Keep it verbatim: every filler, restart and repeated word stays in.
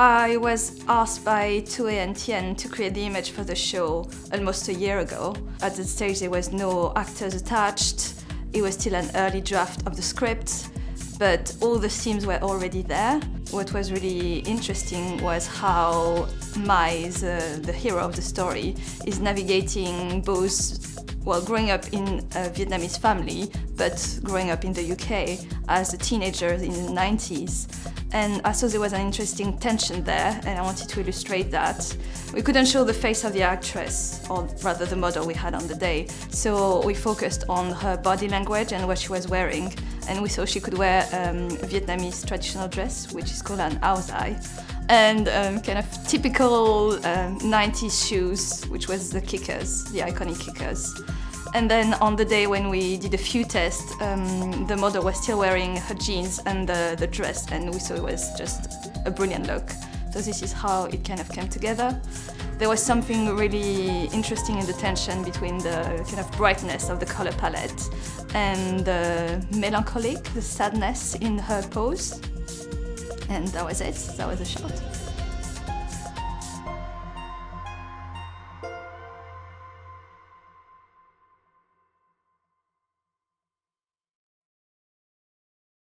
I was asked by Tuyen and Tien to create the image for the show almost a year ago. At that stage there was no actors attached, it was still an early draft of the script, but all the themes were already there. What was really interesting was how Mai, uh, the hero of the story, is navigating both, well, growing up in a Vietnamese family, but growing up in the U K as a teenager in the nineties. And I thought there was an interesting tension there, and I wanted to illustrate that. We couldn't show the face of the actress, or rather the model we had on the day, so we focused on her body language and what she was wearing. And we saw she could wear um, a Vietnamese traditional dress, which is called an áo dài, and um, kind of typical um, nineties shoes, which was the kickers, the iconic kickers. And then on the day when we did a few tests, um, the model was still wearing her jeans and the, the dress, and we saw it was just a brilliant look. So this is how it kind of came together. There was something really interesting in the tension between the kind of brightness of the color palette and the melancholic, the sadness in her pose. And that was it, that was the shot.